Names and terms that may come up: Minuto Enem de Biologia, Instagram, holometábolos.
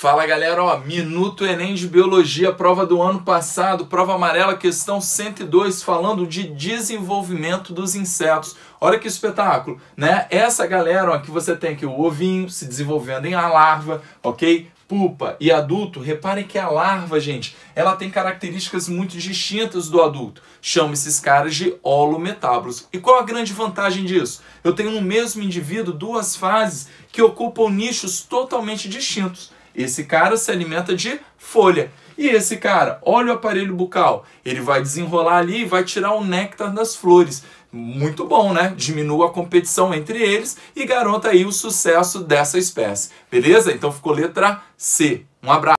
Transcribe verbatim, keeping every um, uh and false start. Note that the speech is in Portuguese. Fala galera, ó, Minuto Enem de Biologia, prova do ano passado, prova amarela, questão cento e dois, falando de desenvolvimento dos insetos. Olha que espetáculo, né? Essa galera, ó, que você tem aqui o ovinho se desenvolvendo em a larva, ok? Pupa e adulto, reparem que a larva, gente, ela tem características muito distintas do adulto. Chama esses caras de holometábolos. E qual a grande vantagem disso? Eu tenho no mesmo indivíduo duas fases que ocupam nichos totalmente distintos. Esse cara se alimenta de folha. E esse cara, olha o aparelho bucal, ele vai desenrolar ali e vai tirar o néctar das flores. Muito bom, né? Diminua a competição entre eles e garanta aí o sucesso dessa espécie. Beleza? Então ficou letra C. Um abraço.